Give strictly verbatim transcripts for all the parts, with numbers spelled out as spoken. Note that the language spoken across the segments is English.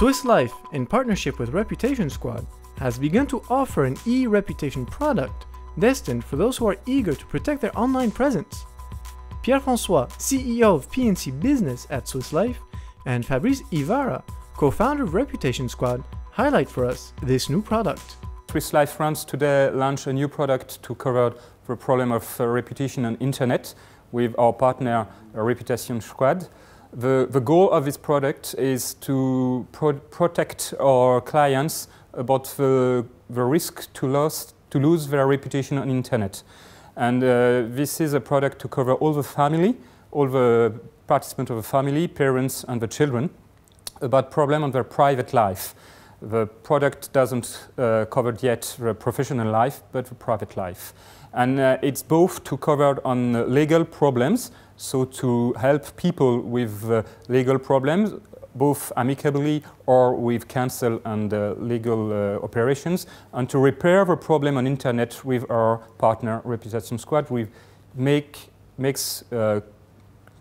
Swiss Life, in partnership with Reputation Squad, has begun to offer an e-reputation product destined for those who are eager to protect their online presence. Pierre-François, C E O of P N C Business at Swiss Life, and Fabrice Ivara, co-founder of Reputation Squad, highlight for us this new product. Swiss Life France today launched a new product to cover the problem of uh, reputation on internet with our partner uh, Reputation Squad. The, the goal of this product is to pro protect our clients about the, the risk to, loss, to lose their reputation on internet. And uh, this is a product to cover all the family, all the participants of the family, parents and the children, about problems on their private life. The product doesn't uh, cover yet the professional life, but the private life. And uh, it's both to cover on uh, legal problems, so to help people with uh, legal problems, both amicably or with counsel and uh, legal uh, operations, and to repair the problem on internet with our partner Reputation Squad, we make makes uh,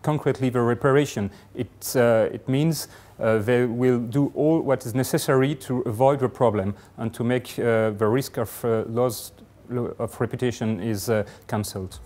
concretely the reparation. It, uh, it means uh, they will do all what is necessary to avoid the problem and to make uh, the risk of uh, loss of reputation is uh, cancelled.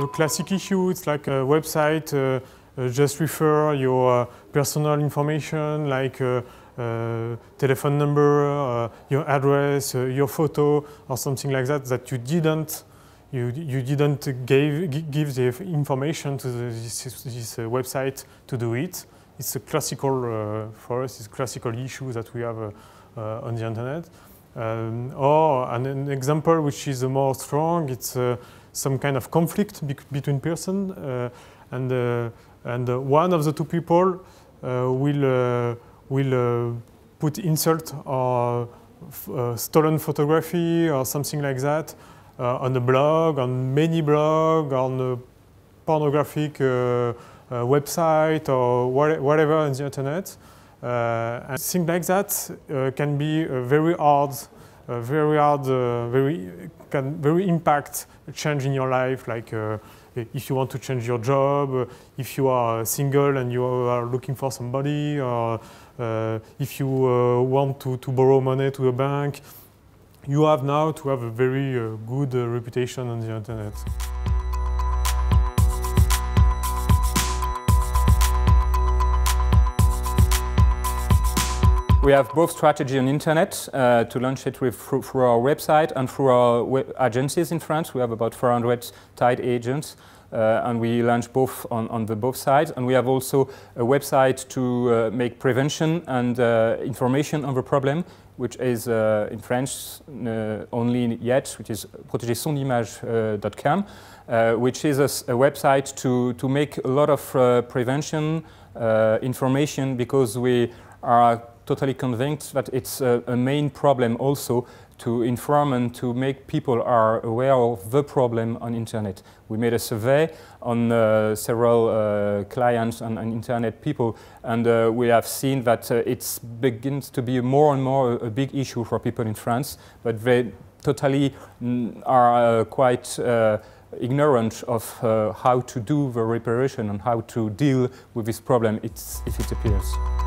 A classic issue, it's like a website, uh, uh, just refer your uh, personal information like uh, Uh, telephone number, uh, your address, uh, your photo, or something like that that you didn't you you didn't give give the information to the, this, this uh, website to do it. It's a classical uh, for us. It's a classical issue that we have uh, uh, on the internet. Um, or an, an example which is more strong. It's uh, some kind of conflict be between person uh, and uh, and uh, one of the two people uh, will. Uh, will uh, put insult or uh, stolen photography or something like that uh, on the blog, on many blog, on the pornographic uh, uh, website or what, whatever on the internet. Uh, and things like that uh, can be uh, very hard, uh, very hard, uh, very can very impact a change in your life, like. Uh, If you want to change your job, if you are single and you are looking for somebody, or uh, if you uh, want to, to borrow money to a bank, you have now to have a very uh, good uh, reputation on the internet. We have both strategy on internet uh, to launch it with, through, through our website and through our web agencies in France. We have about four hundred tied agents, uh, and we launch both on, on the both sides. And we have also a website to uh, make prevention and uh, information on the problem, which is uh, in French uh, only yet, which is protegesonimage dot com, uh, which is a, a website to to make a lot of uh, prevention uh, information, because we are totally convinced that it's a, a main problem also to inform and to make people are aware of the problem on internet. We made a survey on uh, several uh, clients and, and internet people, and uh, we have seen that uh, it begins to be more and more a, a big issue for people in France, but they totally mm, are uh, quite uh, ignorant of uh, how to do the reparation and how to deal with this problem it's, if it appears.